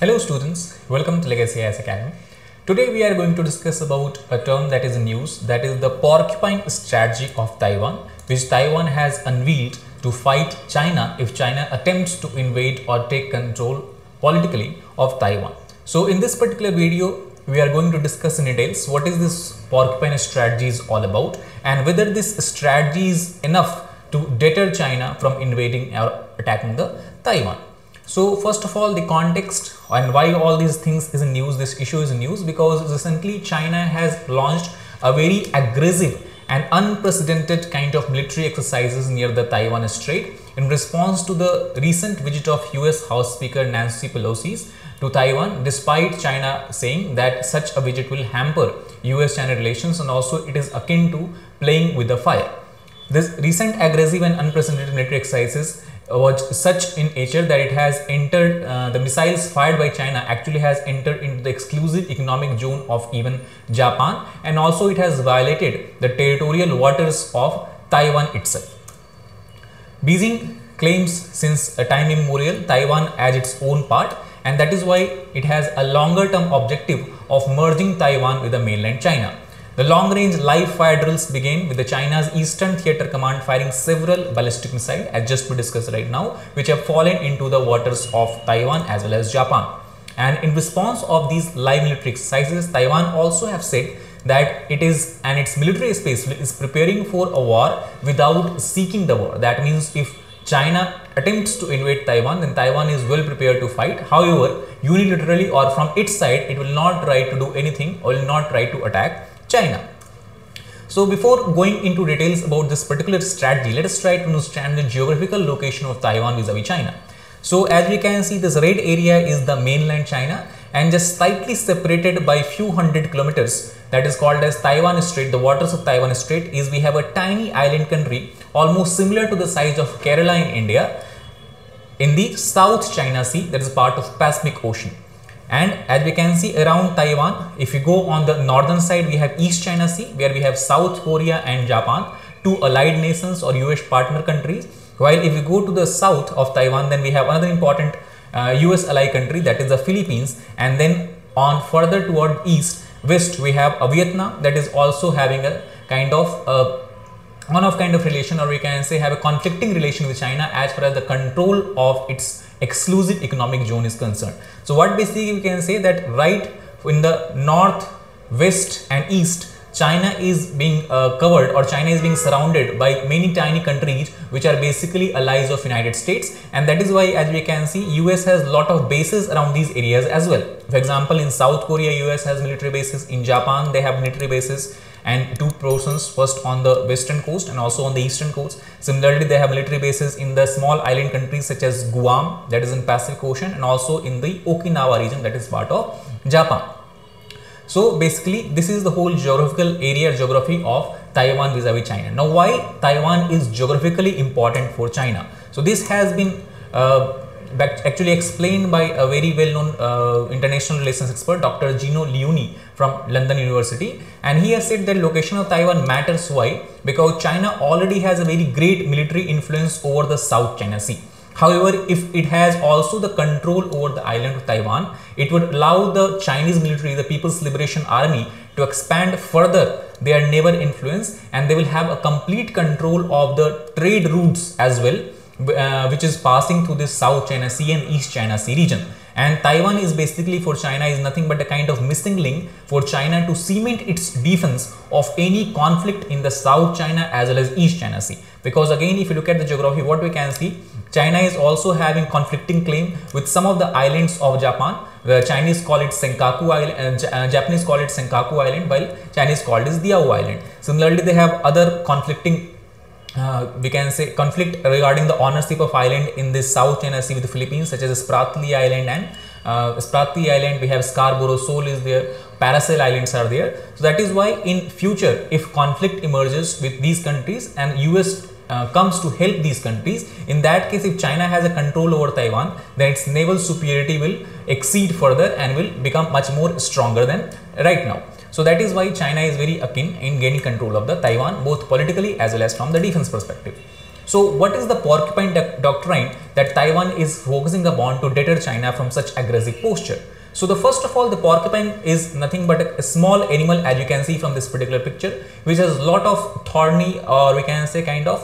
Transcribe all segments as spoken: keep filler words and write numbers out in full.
Hello students, welcome to Legacy I A S Academy. Today we are going to discuss about a term that is in use, that is the Porcupine Strategy of Taiwan, which Taiwan has unveiled to fight China if China attempts to invade or take control politically of Taiwan. So in this particular video, we are going to discuss in details what is this Porcupine Strategy is all about and whether this strategy is enough to deter China from invading or attacking the Taiwan. So first of all, the context and why all these things is in news, this issue is in news because recently China has launched a very aggressive and unprecedented kind of military exercises near the Taiwan Strait in response to the recent visit of U S House Speaker Nancy Pelosi to Taiwan, despite China saying that such a visit will hamper U S China relations and also it is akin to playing with the fire. This recent aggressive and unprecedented military exercises was such in nature that it has entered, uh, the missiles fired by China actually has entered into the exclusive economic zone of even Japan, and also it has violated the territorial waters of Taiwan itself. Beijing claims since a time immemorial Taiwan as its own part, and that is why it has a longer term objective of merging Taiwan with the mainland China. The long-range live fire drills began with the China's Eastern Theater Command firing several ballistic missiles, as just we discussed right now, which have fallen into the waters of Taiwan as well as Japan. And in response of these live military exercises, Taiwan also have said that it is and its military space is preparing for a war without seeking the war. That means if China attempts to invade Taiwan, then Taiwan is well prepared to fight. However, unilaterally or from its side, it will not try to do anything or will not try to attack China. So before going into details about this particular strategy, let us try to understand the geographical location of Taiwan vis-a-vis China. So as we can see, this red area is the mainland China and just slightly separated by few hundred kilometers, that is called as Taiwan Strait. The waters of Taiwan Strait is we have a tiny island country almost similar to the size of Kerala in India in the South China Sea, that is part of Pacific Ocean. And as we can see around Taiwan, if you go on the northern side, we have East China Sea, where we have South Korea and Japan, two allied nations or U S partner countries. While if you go to the south of Taiwan, then we have another important uh, U S ally country, that is the Philippines. And then on further toward east, west, we have a Vietnam that is also having a kind of a one-off kind of relation, or we can say have a conflicting relation with China as far as the control of its exclusive economic zone is concerned. So what basically we can say that right in the north, west and east, China is being uh, covered or China is being surrounded by many tiny countries which are basically allies of United States, and that is why as we can see U S has lot of bases around these areas as well. For example, in South Korea U S has military bases, in Japan they have military bases and two portions, first on the western coast and also on the eastern coast. Similarly, they have military bases in the small island countries such as Guam, that is in Pacific Ocean, and also in the Okinawa region, that is part of Japan. So basically, this is the whole geographical area, geography of Taiwan vis-a-vis China. Now, why Taiwan is geographically important for China? So this has been uh, actually explained by a very well-known uh, international relations expert, Doctor Gino Liuni from London University, and he has said that location of Taiwan matters. Why? Because China already has a very great military influence over the South China Sea. However, if it has also the control over the island of Taiwan, it would allow the Chinese military, the People's Liberation Army, to expand further their naval influence, and they will have a complete control of the trade routes as well, Uh, which is passing through this South China Sea and East China Sea region. And Taiwan is basically for China is nothing but a kind of missing link for China to cement its defense of any conflict in the South China as well as East China Sea. Because again, if you look at the geography, what we can see, China is also having conflicting claim with some of the islands of Japan. The Chinese call it Senkaku Island, uh, Japanese call it Senkaku Island, while Chinese call it Diaoyu Island. Similarly, they have other conflicting Uh, we can say conflict regarding the ownership of island in this South China Sea with the Philippines, such as Spratly Island and uh, Spratly Island, we have Scarborough Shoal is there, Paracel Islands are there. So that is why in future, if conflict emerges with these countries and U S uh, comes to help these countries, in that case, if China has a control over Taiwan, then its naval superiority will exceed further and will become much more stronger than right now. So that is why China is very akin in gaining control of the Taiwan, both politically as well as from the defense perspective. So what is the Porcupine Doctrine that Taiwan is focusing upon to deter China from such aggressive posture? So the first of all, the porcupine is nothing but a small animal, as you can see from this particular picture, which has a lot of thorny, or we can say kind of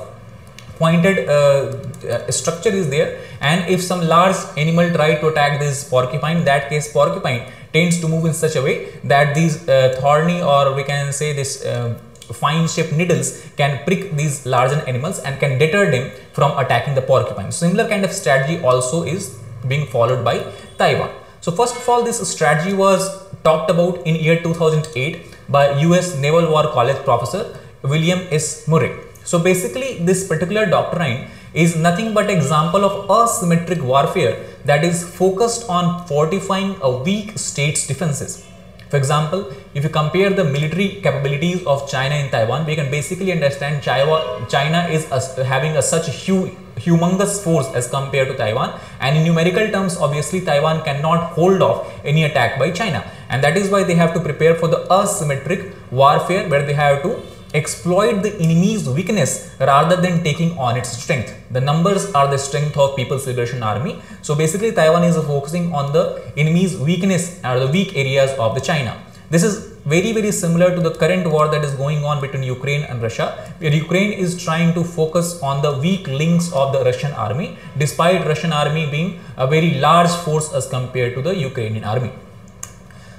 pointed uh, structure is there. And if some large animal try to attack this porcupine, in that case porcupine tends to move in such a way that these uh, thorny, or we can say this uh, fine shaped needles can prick these larger animals and can deter them from attacking the porcupine. Similar kind of strategy also is being followed by Taiwan. So first of all, this strategy was talked about in year two thousand eight by U S Naval War College professor William S. Murray. So basically, this particular doctrine is nothing but an example of asymmetric warfare that is focused on fortifying a weak state's defenses. For example, if you compare the military capabilities of China in Taiwan, we can basically understand China, China is having a such huge humongous force as compared to Taiwan, and in numerical terms obviously Taiwan cannot hold off any attack by China, and that is why they have to prepare for the asymmetric warfare where they have to exploit the enemy's weakness rather than taking on its strength. The numbers are the strength of People's Liberation Army. So basically Taiwan is focusing on the enemy's weakness or the weak areas of the China. This is very very similar to the current war that is going on between Ukraine and Russia, where Ukraine is trying to focus on the weak links of the Russian army, despite Russian army being a very large force as compared to the Ukrainian army.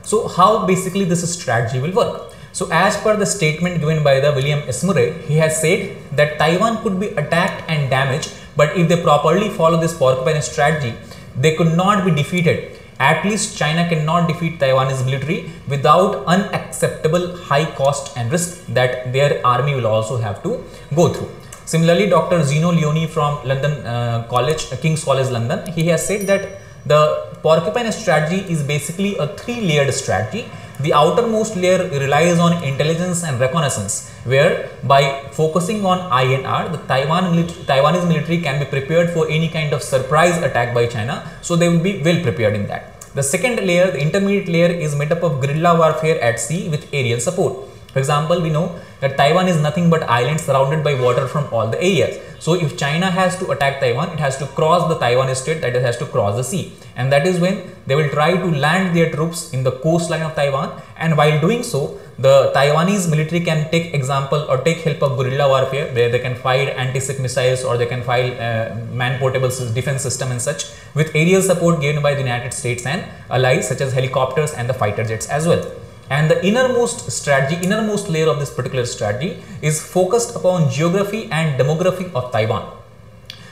So how basically this strategy will work? So as per the statement given by the William S. Murray, he has said that Taiwan could be attacked and damaged, but if they properly follow this porcupine strategy, they could not be defeated. At least China cannot defeat Taiwanese military without unacceptable high cost and risk that their army will also have to go through. Similarly, Doctor Zeno Leone from London uh, College, King's College London, he has said that the porcupine strategy is basically a three-layered strategy. The outermost layer relies on intelligence and reconnaissance, where by focusing on I N R, the Taiwan military, Taiwanese military can be prepared for any kind of surprise attack by China, so they will be well prepared in that. The second layer, the intermediate layer, is made up of guerrilla warfare at sea with aerial support. For example, we know that Taiwan is nothing but islands surrounded by water from all the areas. So if China has to attack Taiwan, it has to cross the Taiwan Strait, that it has to cross the sea. And that is when they will try to land their troops in the coastline of Taiwan. And while doing so, the Taiwanese military can take example or take help of guerrilla warfare, where they can fire anti-ship missiles or they can fire uh, man-portable defense system and such, with aerial support given by the United States and allies such as helicopters and the fighter jets as well. And the innermost strategy, innermost layer of this particular strategy is focused upon geography and demography of Taiwan.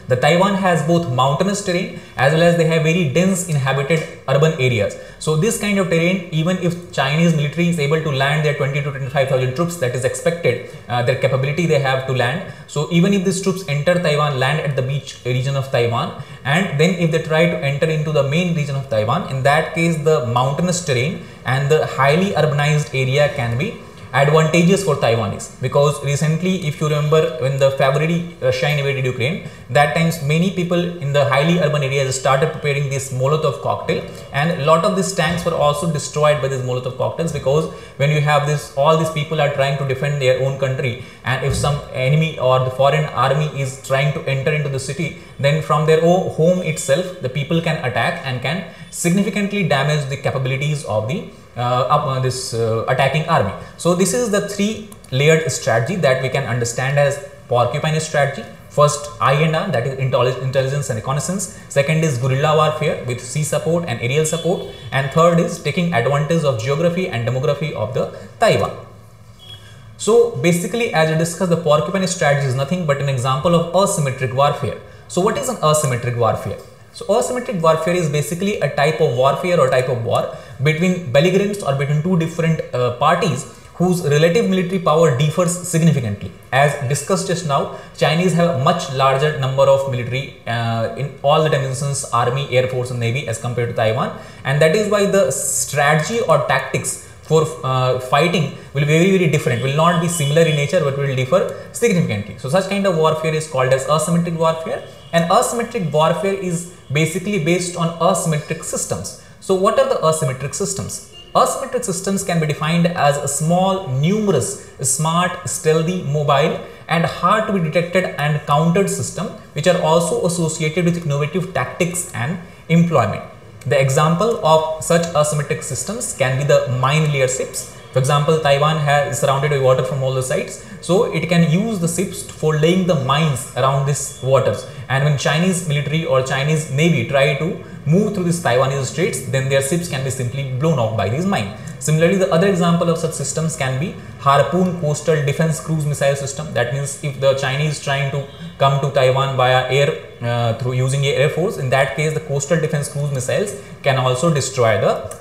The Taiwan has both mountainous terrain as well as they have very dense inhabited urban areas. So this kind of terrain, even if Chinese military is able to land their twenty to twenty-five thousand troops that is expected, uh, their capability they have to land. So even if these troops enter Taiwan, land at the beach region of Taiwan, and then if they try to enter into the main region of Taiwan, in that case the mountainous terrain and the highly urbanized area can be advantageous for Taiwanese, because recently, if you remember, when the February Russia invaded Ukraine, that times many people in the highly urban areas started preparing this Molotov cocktail, and a lot of these tanks were also destroyed by these Molotov cocktails, because when you have this, all these people are trying to defend their own country, and if some enemy or the foreign army is trying to enter into the city, then from their own home itself the people can attack and can significantly damage the capabilities of the Uh, up on this uh, attacking army. So this is the three layered strategy that we can understand as porcupine strategy. First, I N R, that is intelligence and reconnaissance. Second is guerrilla warfare with sea support and aerial support. And third is taking advantage of geography and demography of the Taiwan. So basically, as we discussed, the porcupine strategy is nothing but an example of asymmetric warfare. So what is an asymmetric warfare? So asymmetric warfare is basically a type of warfare or type of war between belligerents or between two different uh, parties whose relative military power differs significantly. As discussed just now, Chinese have a much larger number of military uh, in all the dimensions, army, air force and navy, as compared to Taiwan. And that is why the strategy or tactics for uh, fighting will be very, very different, will not be similar in nature, but will differ significantly. So such kind of warfare is called as asymmetric warfare. And asymmetric warfare is basically based on asymmetric systems. So what are the asymmetric systems? Asymmetric systems can be defined as small, numerous, smart, stealthy, mobile, and hard to be detected and countered system, which are also associated with innovative tactics and employment. The example of such asymmetric systems can be the mine layer ships. For example, Taiwan has surrounded by water from all the sides, so it can use the ships for laying the mines around these waters. And when Chinese military or Chinese Navy try to move through these Taiwanese straits, then their ships can be simply blown off by these mines. Similarly, the other example of such systems can be Harpoon Coastal Defense Cruise Missile System. That means if the Chinese trying to come to Taiwan via air uh, through using air force, in that case the coastal defense cruise missiles can also destroy the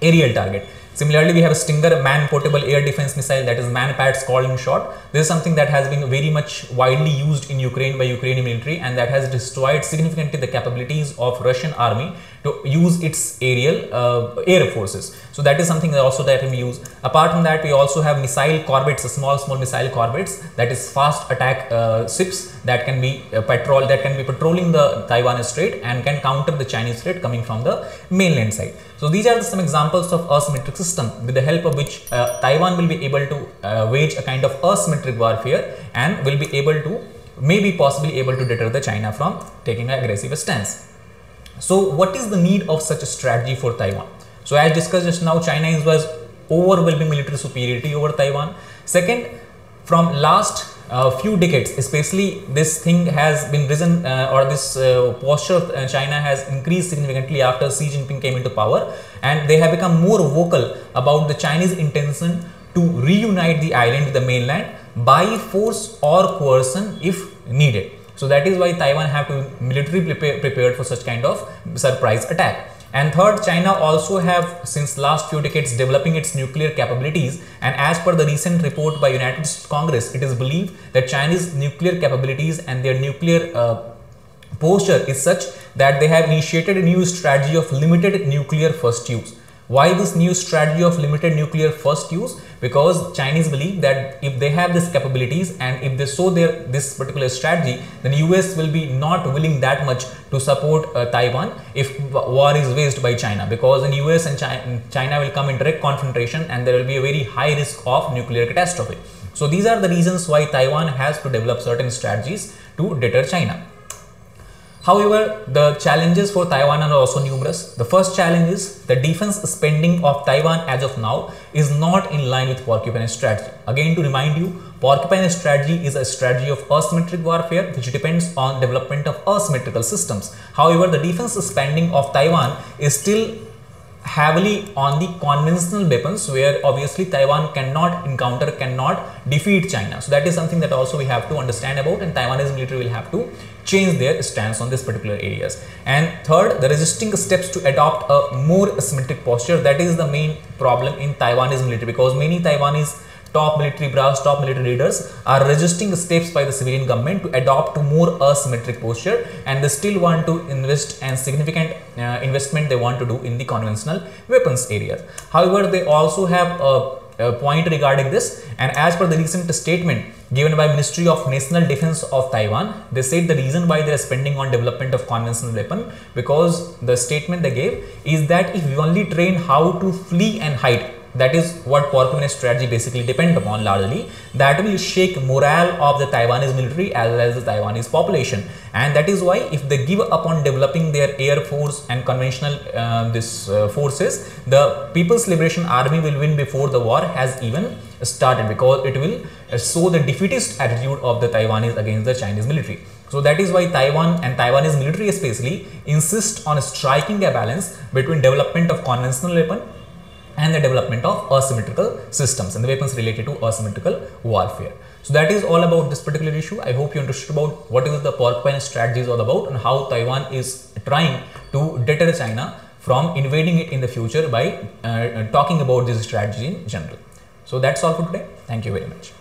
aerial target. Similarly, we have a Stinger Man-Portable Air Defense Missile, that is MAN-PATS called in short. This is something that has been very much widely used in Ukraine by Ukrainian military, and that has destroyed significantly the capabilities of Russian army to use its aerial uh, air forces. So that is something that also that we use. Apart from that, we also have missile corvettes, small small missile corvettes, that is fast attack uh, ships that can be uh, patrol that can be patrolling the Taiwan Strait and can counter the Chinese threat coming from the mainland side. So these are some examples of asymmetric system with the help of which uh, Taiwan will be able to uh, wage a kind of asymmetric warfare and will be able to maybe possibly able to deter the China from taking an aggressive stance. So what is the need of such a strategy for Taiwan? So as discussed just now, China was overwhelming military superiority over Taiwan. Second, from last uh, few decades, especially this thing has been risen uh, or this uh, posture of uh, China has increased significantly after Xi Jinping came into power, and they have become more vocal about the Chinese intention to reunite the island with the mainland by force or coercion if needed. So that is why Taiwan have to be militarily prepare, prepared for such kind of surprise attack. And third, China also have since last few decades developing its nuclear capabilities, and as per the recent report by United States Congress, it is believed that Chinese nuclear capabilities and their nuclear uh, posture is such that they have initiated a new strategy of limited nuclear first use. Why this new strategy of limited nuclear first use? Because Chinese believe that if they have these capabilities and if they show their this particular strategy, then U S will be not willing that much to support uh, Taiwan if war is waged by China, because in U S and China, China will come in direct confrontation and there will be a very high risk of nuclear catastrophe. So these are the reasons why Taiwan has to develop certain strategies to deter China. However, the challenges for Taiwan are also numerous. The first challenge is the defense spending of Taiwan as of now is not in line with Porcupine strategy. Again, to remind you, Porcupine strategy is a strategy of asymmetric warfare which depends on development of asymmetrical systems. However, the defense spending of Taiwan is still heavily on the conventional weapons, where obviously Taiwan cannot encounter, cannot defeat China. So that is something that also we have to understand about, and Taiwanese military will have to change their stance on this particular areas. And third, the resisting steps to adopt a more asymmetric posture. That is the main problem in Taiwanese military, because many Taiwanese top military brass, top military leaders are resisting steps by the civilian government to adopt to more asymmetric posture, and they still want to invest and significant uh, investment they want to do in the conventional weapons area. However, they also have a, a point regarding this, and as per the recent statement given by Ministry of National Defense of Taiwan, they said the reason why they are spending on development of conventional weapon, because the statement they gave is that if we only train how to flee and hide, that is what Porcupine strategy basically depend upon largely, that will shake morale of the Taiwanese military as well as the Taiwanese population. And that is why if they give up on developing their air force and conventional uh, this uh, forces, the People's Liberation Army will win before the war has even started, because it will show the defeatist attitude of the Taiwanese against the Chinese military. So that is why Taiwan and Taiwanese military especially insist on striking a balance between development of conventional weapon and the development of asymmetrical systems and the weapons related to asymmetrical warfare. So that is all about this particular issue. I hope you understood about what is the Porcupine strategy is all about and how Taiwan is trying to deter China from invading it in the future by uh, talking about this strategy in general. So that's all for today. Thank you very much.